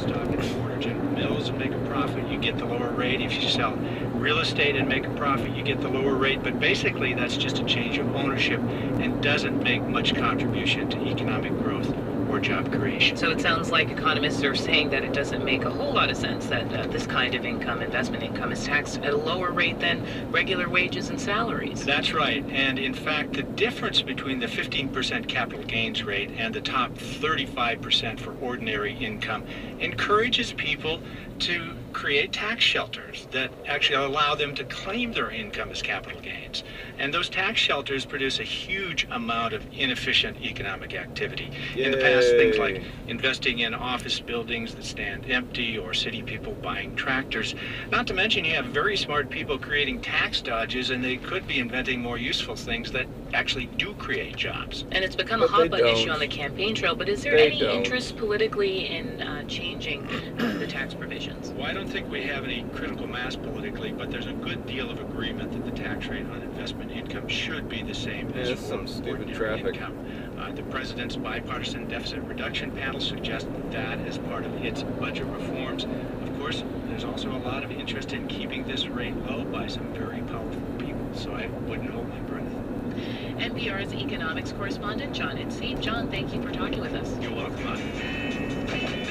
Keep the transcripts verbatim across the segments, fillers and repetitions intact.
stock in the Warner General Mills and make a profit, you get the lower rate. If you sell real estate and make a profit, you get the lower rate. But basically, that's just a change of ownership and doesn't make much contribution to economic growth or job creation. So it sounds like economists are saying that it doesn't make a whole lot of sense that uh, this kind of income, investment income, is taxed at a lower rate than regular wages and salaries. That's right. And in fact, the difference between the fifteen percent capital gains rate and the top thirty-five percent for ordinary income encourages people to create tax shelters that actually allow them to claim their income as capital gains. And those tax shelters produce a huge amount of inefficient economic activity. Yay. In the past, things like investing in office buildings that stand empty or city people buying tractors. Not to mention you have very smart people creating tax dodges, and they could be inventing more useful things that actually do create jobs. And it's become but a hot button issue on the campaign trail, but is there they any don't. interest politically in uh, changing the tax provisions? Why don't I don't think we have any critical mass politically, but there's a good deal of agreement that the tax rate on investment income should be the same as for ordinary income. Uh, the president's bipartisan deficit reduction panel suggested that as part of its budget reforms. Of course, there's also a lot of interest in keeping this rate low by some very powerful people, so I wouldn't hold my breath. N P R's economics correspondent, John Insane. John, thank you for talking with us. You're welcome. Honey.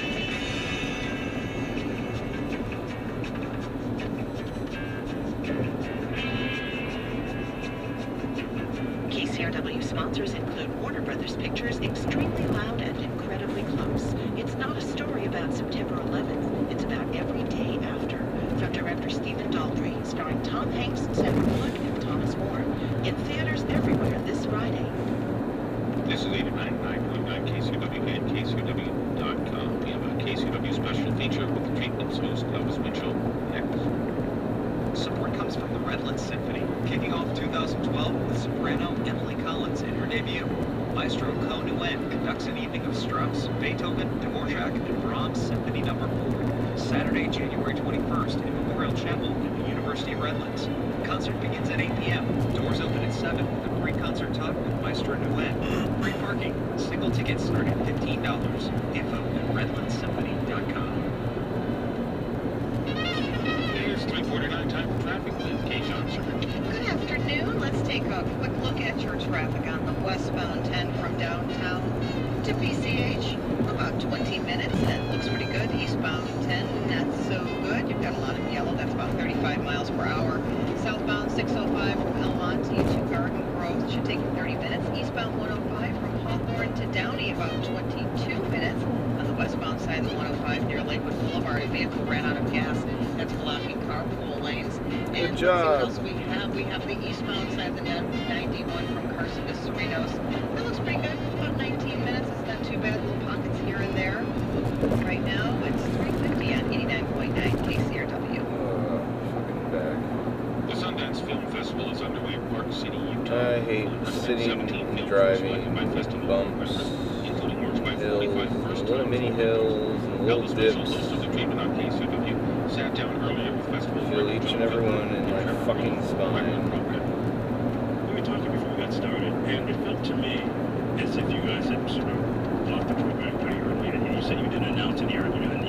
K C R W sponsors include Warner Brothers Pictures, Extremely Loud and Incredibly Close. It's not a story about September eleventh. It's about every day after. From director Stephen Daldry, starring Tom Hanks, Sandra Bullock, and Thomas Moore. In theaters everywhere this Friday. This is eighty-nine point nine K C R W and K C R W dot com. We have a K C R W special feature with the Treatments host Elvis Mitchell next. Support comes from the Redlands Symphony, kicking off two thousand twelve with soprano Emily Collins in her debut. Maestro Co Nguyen conducts an evening of Strauss, Beethoven, Dvorak, and Brahms Symphony Number four, Saturday, January twenty-first in Memorial Chapel at the University of Redlands. The concert begins at eight p m, doors open at seven, a pre-concert talk with Maestro Nguyen. Free parking, single tickets start at fifteen dollars, info at redlands symphony dot com. three forty-nine time for traffic with Kate Johnson. Good afternoon. Let's take a quick look at your traffic on the westbound ten from downtown to P C H. About twenty minutes. That looks pretty good. Eastbound ten, not so good. You've got a lot of yellow. That's about thirty-five miles per hour. Southbound six oh five from El Monte to Garden Grove should take you thirty minutes. Eastbound one oh five from Hawthorne to Downey about twenty-two minutes. On the westbound side of one oh five near Lakewood Boulevard, a vehicle ran out of gas. That's blocking carpool lanes. And good job. Let's see what else we have. We have the eastbound side of the ninety-one from Carson to Cerritos. That looks pretty good. About nineteen minutes. It's not too bad. Little pockets here and there. Right now, it's three fifty on eighty-nine point nine K C R W. Uh, back. The Sundance Film Festival is underway in Park City, Utah. I hate sitting, driving, bumps, hills, little mini hills, and little dips. Sat down earlier with festival feel each and every one in my fucking spine. Let me talk to you before we got started, and it felt to me as if you guys had sort of blocked the program pretty early, and you said you didn't announce any earlier than